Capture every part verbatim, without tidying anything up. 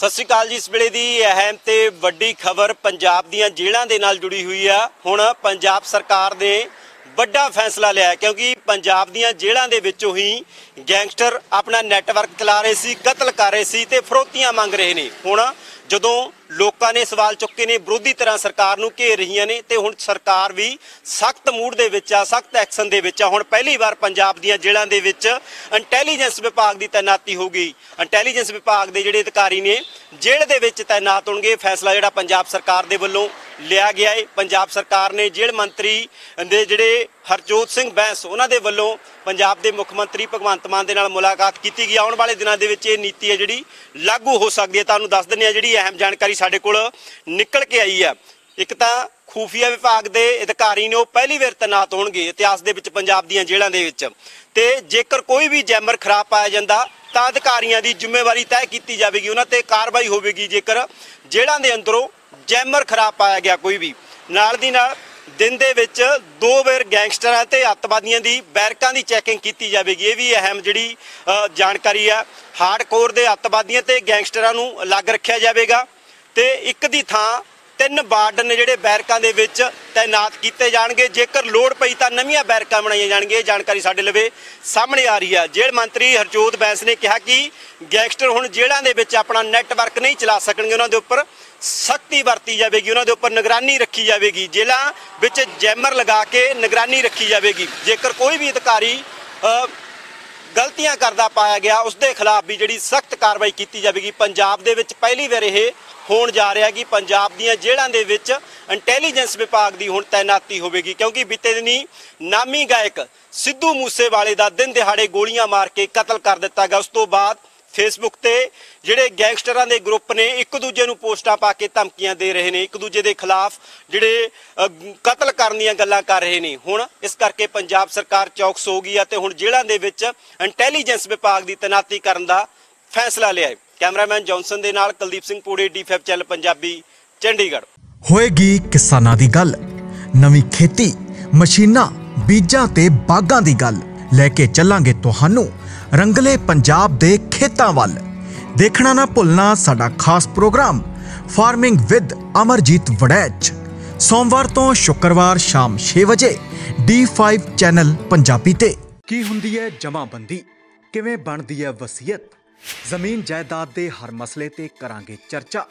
ਸਤਿ ਸ਼੍ਰੀ ਅਕਾਲ ਜੀ। इस ਵੇਲੇ ਦੀ ਅਹਿਮ ਤੇ ਵੱਡੀ ਖਬਰ ਪੰਜਾਬ ਦੀਆਂ ਜੇਲ੍ਹਾਂ ਦੇ ਨਾਲ जुड़ी हुई ਆ। ਹੁਣ ਪੰਜਾਬ ਸਰਕਾਰ ने ਵੱਡਾ ਫੈਸਲਾ ਲਿਆ क्योंकि ਪੰਜਾਬ ਦੀਆਂ ਜੇਲ੍ਹਾਂ ਦੇ ਵਿੱਚੋਂ ਹੀ ਗੈਂਗਸਟਰ अपना ਨੈਟਵਰਕ ਚਲਾ ਰਹੇ ਸੀ, ਕਤਲ ਕਰ ਰਹੇ ਸੀ ਤੇ ਫਰੋਤੀਆਂ ਮੰਗ ਰਹੇ ਨੇ। ਹੁਣ ਜਦੋਂ ਲੋਕਾਂ ਨੇ ਸਵਾਲ ਚੁੱਕੇ ਨੇ, ਵਿਰੋਧੀ ਤਰ੍ਹਾਂ ਸਰਕਾਰ ਨੂੰ ਘੇਰ ਰਹੀਆਂ ਨੇ ਤੇ ਹੁਣ ਸਰਕਾਰ ਵੀ ਸਖਤ ਮੂਡ ਦੇ ਵਿੱਚ ਆ, ਸਖਤ ਐਕਸ਼ਨ ਦੇ ਵਿੱਚ ਆ। ਹੁਣ ਪਹਿਲੀ ਵਾਰ ਪੰਜਾਬ ਦੀਆਂ ਜੇਲ੍ਹਾਂ ਦੇ ਵਿੱਚ ਇੰਟੈਲੀਜੈਂਸ ਵਿਭਾਗ ਦੀ ਤਾਇਨਾਤੀ ਹੋਊਗੀ। ਇੰਟੈਲੀਜੈਂਸ ਵਿਭਾਗ ਦੇ ਜਿਹੜੇ ਅਧਿਕਾਰੀ ਨੇ ਜੇਲ੍ਹ ਦੇ ਵਿੱਚ ਤਾਇਨਾਤ ਹੋਣਗੇ। ਫੈਸਲਾ ਜਿਹੜਾ ਪੰਜਾਬ ਸਰਕਾਰ ਦੇ ਵੱਲੋਂ ਲਿਆ ਗਿਆ ਹੈ। ਪੰਜਾਬ ਸਰਕਾਰ ਨੇ ਜੇਲ੍ਹ ਮੰਤਰੀ ਦੇ ਜਿਹੜੇ ਹਰਜੋਤ ਸਿੰਘ बैंस ਉਹਨਾਂ ਦੇ ਵੱਲੋਂ ਪੰਜਾਬ ਦੇ ਮੁੱਖ ਮੰਤਰੀ ਭਗਵੰਤ मान ਦੇ ਨਾਲ ਮੁਲਾਕਾਤ ਕੀਤੀ ਗਈ। ਆਉਣ ਵਾਲੇ ਦਿਨਾਂ ਦੇ ਵਿੱਚ ਇਹ ਨੀਤੀ ਹੈ ਜਿਹੜੀ ਲਾਗੂ ਹੋ ਸਕਦੀ ਹੈ। ਤੁਹਾਨੂੰ ਦੱਸ ਦਿੰਦੇ ਹਾਂ ਜਿਹੜੀ ਅਹਿਮ ਜਾਣਕਾਰੀ ਸਾਡੇ ਕੋਲ ਨਿਕਲ ਕੇ आई है। एक तो ਖੂਫੀਆ ਵਿਭਾਗ ਦੇ ਅਧਿਕਾਰੀ ਨੇ ਉਹ ਪਹਿਲੀ ਵਾਰ ਤੈਨਾਤ ਹੋਣਗੇ ਇਤਿਹਾਸ ਦੇ ਵਿੱਚ ਪੰਜਾਬ ਦੀਆਂ ਜੇਲ੍ਹਾਂ ਦੇ ਵਿੱਚ। ਤੇ ਜੇਕਰ ਕੋਈ ਵੀ ਜੈਮਰ ਖਰਾਬ ਪਾਇਆ ਜਾਂਦਾ ਤਾਂ ਅਧਿਕਾਰੀਆਂ ਦੀ ਜ਼ਿੰਮੇਵਾਰੀ ਤੈਅ ਕੀਤੀ ਜਾਵੇਗੀ, ਉਹਨਾਂ ਤੇ ਕਾਰਵਾਈ ਹੋਵੇਗੀ। ਜੇਕਰ ਜੇਲ੍ਹਾਂ ਦੇ ਅੰਦਰੋਂ ਜੈਮਰ ਖਰਾਬ ਪਾਇਆ ਗਿਆ ਕੋਈ ਵੀ, ਨਾਲ ਦੀ ਨਾਲ दिन दे विच दो बार गैंगस्टरां ते अतवादियों की बैरकों की चैकिंग की जाएगी। ये भी अहम जी जानकारी है। हार्डकोर के अतवादियों ते गैंगस्टरां नूं अलग रखा जाएगा तो एक दी थां तीन वार्डन ने जिहड़े बैरकों के विच तैनात किए जाएंगे। जेकर लोड़ पई तां नवीं बैरकों बनाई जाएगी। ये जानकारी साडे लवे सामने आ रही है। जेल मंत्री हरजोत बैंस ने कहा कि गैंगस्टर हुण जेलों के विच अपना नैटवर्क नहीं चला सकणगे, उन्हां दे उपर सख्ती वरती जाएगी, उन्होंने उपर निगरानी रखी जाएगी, जेलों विच जैमर लगा के निगरानी रखी जाएगी। जेकर कोई भी अधिकारी गलतियां करदा पाया गया उसके खिलाफ भी जी सख्त कार्रवाई की जाएगी। पंजाब दे विच पहली बार यह होण जा रहा है कि पंजाब दीयां जेलां दे विच इंटैलीजेंस विभाग की हुण तैनाती होगी क्योंकि बीते दिनी नामी गायक सिद्धू मूसेवाले का दिन दिहाड़े गोलियां मार के कतल कर दिता गया। उस तो बाद फेसबुक ते जिहड़े गैंगस्टरां दे ग्रुप ने एक दूजे नूं पोस्टां पा के धमकियां दे रहे ने, एक दूजे दे खिलाफ जिहड़े कतल करन दीयां गल्लां कर रहे ने। हुण इस करके पंजाब सरकार चौकस हो गई है ते हुण जेलां दे विच इंटैलीजेंस विभाग की तैनाती करन दा फैसला लिया है। कैमरामैन जॉनसन दे नाल कुलदीप सिंह पूड़े, D five channel Punjabi, Chandigarh. होएगी किसानां दी गल, नवीं खेती, मशीनां, बीजां ते बागां दी गल लेके चलांगे तुहानू रंगले पंजाब दे खेतां वाल। देखना ना भुलना साडा खास programme farming with Amarjeet Waraich, सोमवार तो शुक्रवार शाम छे बजे डी फाइव चैनल पंजाबी ते। की हुंदी है जमाबंदी, किवें बनदी है वसीयत, जमीन जायदाद के हर मसले ते करांगे चर्चा।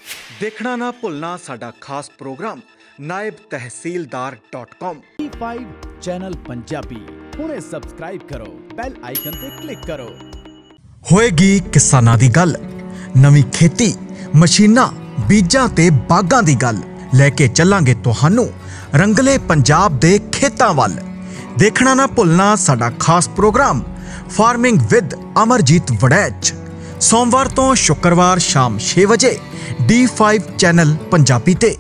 देखना ना भुलना साडा खास programme Naib Tehsildar dot com. D five channel Punjabi ਹੁਣੇ ਸਬਸਕ੍ਰਾਈਬ ਕਰੋ, ਬੈਲ ਆਈਕਨ ਤੇ ਕਲਿੱਕ ਕਰੋ। ਹੋਏਗੀ ਕਿਸਾਨਾਂ ਦੀ ਗੱਲ, ਨਵੀਂ ਖੇਤੀ, ਮਸ਼ੀਨਾਂ, ਬੀਜਾਂ ਤੇ ਬਾਗਾਂ ਦੀ ਗੱਲ ਲੈ ਕੇ ਚੱਲਾਂਗੇ ਤੁਹਾਨੂੰ ਰੰਗਲੇ ਪੰਜਾਬ ਦੇ ਖੇਤਾਂ ਵੱਲ। ਦੇਖਣਾ ਨਾ ਭੁੱਲਣਾ ਸਾਡਾ ਖਾਸ programme farming with Amarjeet Waraich, ਸੋਮਵਾਰ ਤੋਂ ਸ਼ੁੱਕਰਵਾਰ ਸ਼ਾਮ ਛੇ ਵਜੇ ਡੀ फाइव ਚੈਨਲ ਪੰਜਾਬੀ ਤੇ।